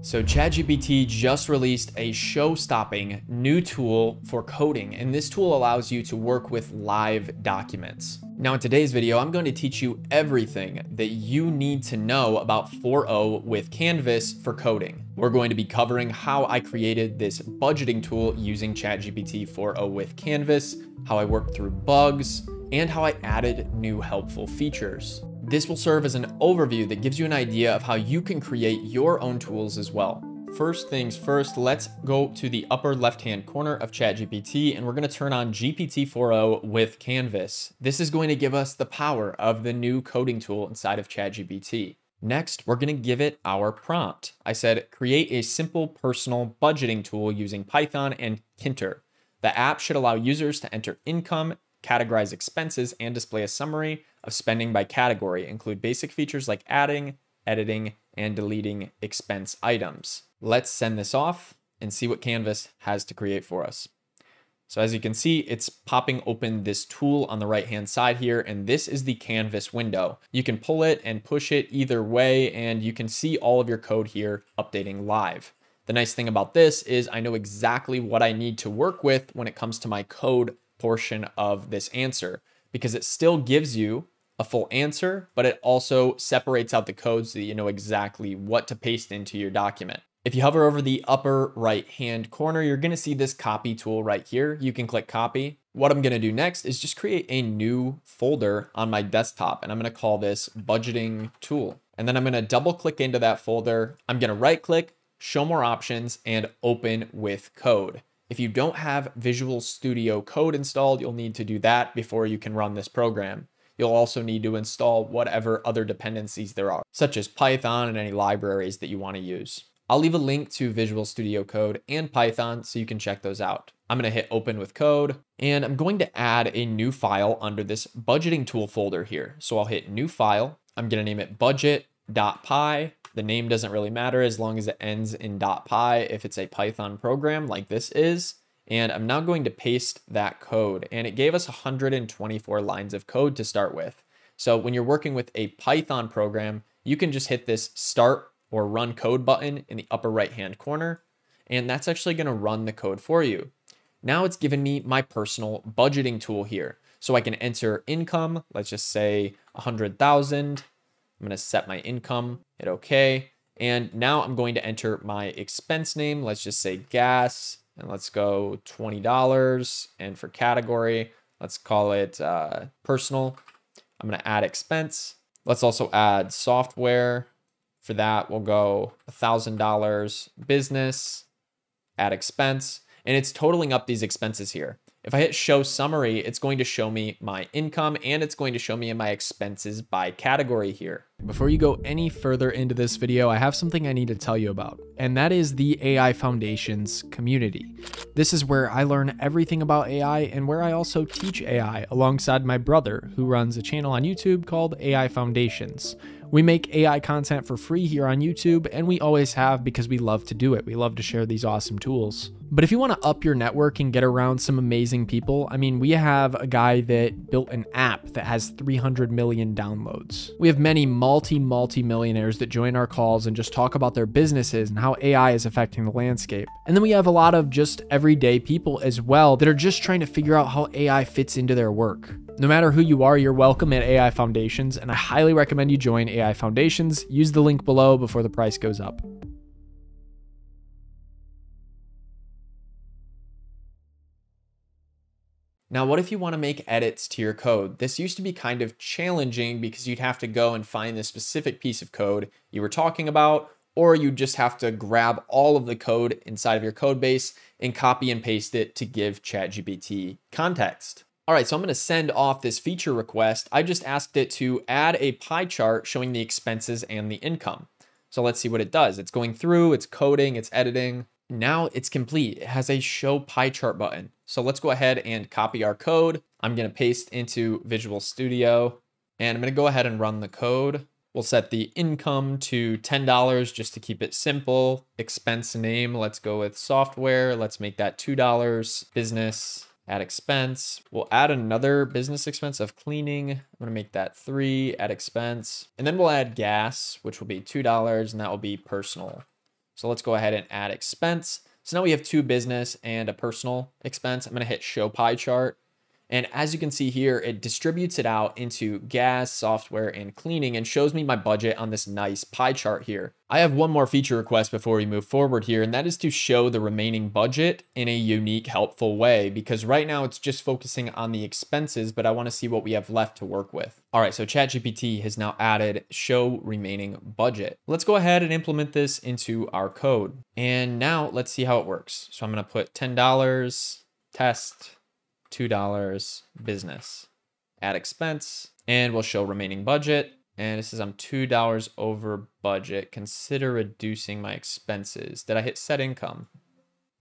So ChatGPT just released a show-stopping new tool for coding, and this tool allows you to work with live documents. Now in today's video, I'm going to teach you everything that you need to know about 4o with Canvas for coding. We're going to be covering how I created this budgeting tool using ChatGPT 4o with Canvas, how I worked through bugs, and how I added new helpful features. This will serve as an overview that gives you an idea of how you can create your own tools as well. First things first, let's go to the upper left-hand corner of ChatGPT, and we're going to turn on GPT 4o with Canvas. This is going to give us the power of the new coding tool inside of ChatGPT. Next, we're going to give it our prompt. I said, create a simple personal budgeting tool using Python and Tkinter. The app should allow users to enter income, categorize expenses, and display a summary of spending by category. Include basic features like adding, editing, and deleting expense items. Let's send this off and see what Canvas has to create for us. So as you can see, it's popping open this tool on the right-hand side here, and this is the Canvas window. You can pull it and push it either way, and you can see all of your code here updating live. The nice thing about this is I know exactly what I need to work with when it comes to my code portion of this answer, because it still gives you a full answer, but it also separates out the code so that you know exactly what to paste into your document. If you hover over the upper right-hand corner, you're going to see this copy tool right here. You can click copy. What I'm going to do next is just create a new folder on my desktop, and I'm going to call this budgeting tool. And then I'm going to double click into that folder. I'm going to right click, show more options, and open with code. If you don't have Visual Studio Code installed, you'll need to do that before you can run this program. You'll also need to install whatever other dependencies there are, such as Python and any libraries that you want to use. I'll leave a link to Visual Studio Code and Python so you can check those out. I'm going to hit open with code, and I'm going to add a new file under this budgeting tool folder here. So I'll hit new file. I'm going to name it budget.py. The name doesn't really matter as long as it ends in .py if it's a Python program like this is. And I'm now going to paste that code. And it gave us 124 lines of code to start with. So when you're working with a Python program, you can just hit this start or run code button in the upper right-hand corner. And that's actually going to run the code for you. Now it's given me my personal budgeting tool here. So I can enter income, let's just say 100,000. I'm going to set my income, hit OK. And now I'm going to enter my expense name. Let's just say gas, and let's go $20. And for category, let's call it personal. I'm going to add expense. Let's also add software. For that, we'll go $1,000 business, add expense. And it's totaling up these expenses here. If I hit show summary, it's going to show me my income, and it's going to show me my expenses by category here. Before you go any further into this video, I have something I need to tell you about, and that is the AI Foundations community. This is where I learn everything about AI and where I also teach AI alongside my brother, who runs a channel on YouTube called AI Foundations. We make AI content for free here on YouTube, and we always have because we love to do it. We love to share these awesome tools. But if you want to up your network and get around some amazing people, I mean, we have a guy that built an app that has 300 million downloads. We have many multi-millionaires that join our calls and just talk about their businesses and how AI is affecting the landscape. And then we have a lot of just everyday people as well that are just trying to figure out how AI fits into their work. No matter who you are, you're welcome at AI Foundations, and I highly recommend you join AI Foundations. Use the link below before the price goes up. Now, what if you want to make edits to your code? This used to be kind of challenging because you'd have to go and find the specific piece of code you were talking about, or you'd just have to grab all of the code inside of your code base and copy and paste it to give ChatGPT context. All right, so I'm going to send off this feature request. I just asked it to add a pie chart showing the expenses and the income. So let's see what it does. It's going through, it's coding, it's editing. Now it's complete. It has a show pie chart button. So let's go ahead and copy our code. I'm going to paste into Visual Studio, and I'm going to go ahead and run the code. We'll set the income to $10 just to keep it simple. Expense name, let's go with software. Let's make that $2. Business, add expense. We'll add another business expense of cleaning. I'm going to make that $3, add expense. And then we'll add gas, which will be $2, and that will be personal. So let's go ahead and add expense. So now we have two business and a personal expense. I'm going to hit show pie chart. And as you can see here, it distributes it out into gas, software, and cleaning, and shows me my budget on this nice pie chart here. I have one more feature request before we move forward here, and that is to show the remaining budget in a unique, helpful way, because right now it's just focusing on the expenses, but I want to see what we have left to work with. All right, so ChatGPT has now added show remaining budget. Let's go ahead and implement this into our code. And now let's see how it works. So I'm going to put $10, test, $2 business, add expense, and we'll show remaining budget. And it says I'm $2 over budget. Consider reducing my expenses. Did I hit set income?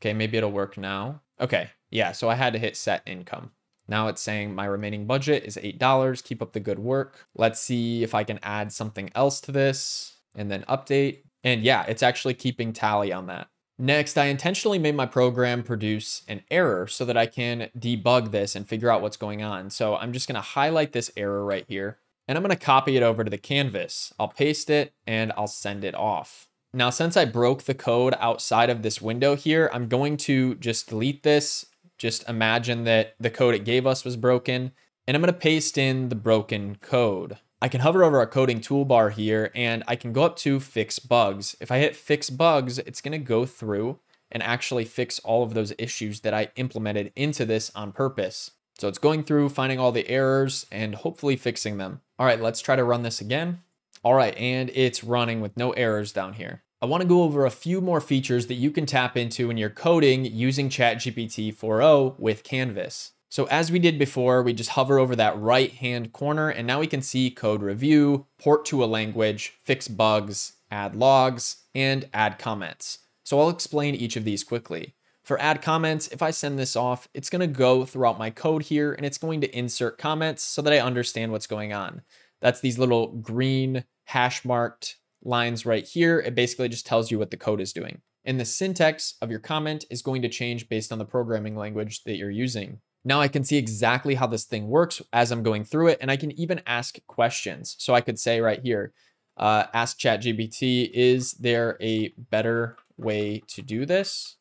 Okay, maybe it'll work now. Okay, yeah, so I had to hit set income. Now it's saying my remaining budget is $8. Keep up the good work. Let's see if I can add something else to this and then update. And yeah, it's actually keeping tally on that. Next, I intentionally made my program produce an error so that I can debug this and figure out what's going on. So I'm just going to highlight this error right here, and I'm going to copy it over to the canvas. I'll paste it and I'll send it off. Now, since I broke the code outside of this window here, I'm going to just delete this. Just imagine that the code it gave us was broken, and I'm going to paste in the broken code. I can hover over our coding toolbar here, and I can go up to fix bugs. If I hit fix bugs, it's going to go through and actually fix all of those issues that I implemented into this on purpose. So it's going through, finding all the errors, and hopefully fixing them. All right, let's try to run this again. All right, and it's running with no errors down here. I want to go over a few more features that you can tap into when you're coding using ChatGPT 4o with Canvas. So as we did before, we just hover over that right-hand corner, and now we can see code review, port to a language, fix bugs, add logs, and add comments. So I'll explain each of these quickly. For add comments, if I send this off, it's going to go throughout my code here, and it's going to insert comments so that I understand what's going on. That's these little green hash-marked lines right here. It basically just tells you what the code is doing. And the syntax of your comment is going to change based on the programming language that you're using. Now I can see exactly how this thing works as I'm going through it, and I can even ask questions. So I could say right here, ask ChatGPT, is there a better way to do this?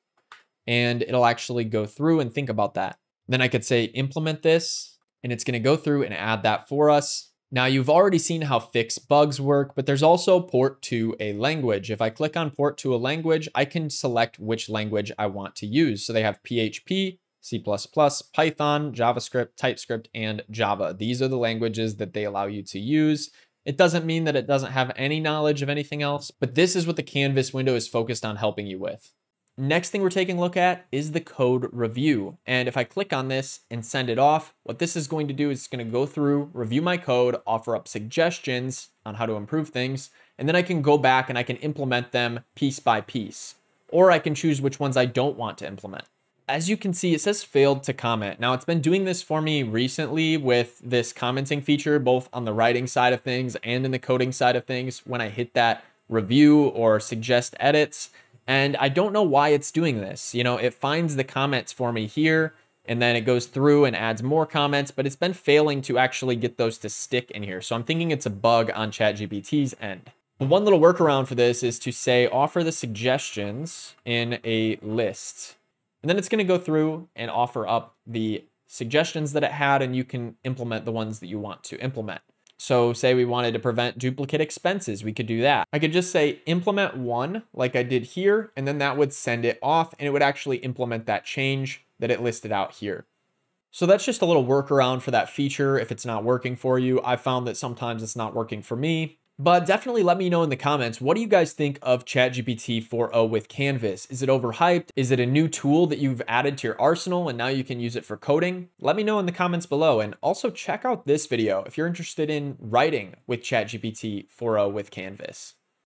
And it'll actually go through and think about that. Then I could say implement this, and it's going to go through and add that for us. Now you've already seen how fix bugs work, but there's also port to a language. If I click on port to a language, I can select which language I want to use. So they have PHP, C++, Python, JavaScript, TypeScript, and Java. These are the languages that they allow you to use. It doesn't mean that it doesn't have any knowledge of anything else, but this is what the Canvas window is focused on helping you with. Next thing we're taking a look at is the code review. And if I click on this and send it off, what this is going to do is it's going to go through, review my code, offer up suggestions on how to improve things, and then I can go back and I can implement them piece by piece, or I can choose which ones I don't want to implement. As you can see, it says failed to comment. Now it's been doing this for me recently with this commenting feature, both on the writing side of things and in the coding side of things when I hit that review or suggest edits. And I don't know why it's doing this. You know, it finds the comments for me here, and then it goes through and adds more comments, but it's been failing to actually get those to stick in here. So I'm thinking it's a bug on ChatGPT's end. But one little workaround for this is to say, offer the suggestions in a list. And then it's going to go through and offer up the suggestions that it had, and you can implement the ones that you want to implement. So say we wanted to prevent duplicate expenses, we could do that. I could just say implement one like I did here, and then that would send it off, and it would actually implement that change that it listed out here. So that's just a little workaround for that feature if it's not working for you. I found that sometimes it's not working for me. But definitely let me know in the comments, what do you guys think of ChatGPT 4o with Canvas? Is it overhyped? Is it a new tool that you've added to your arsenal and now you can use it for coding? Let me know in the comments below, and also check out this video if you're interested in writing with ChatGPT 4o with Canvas.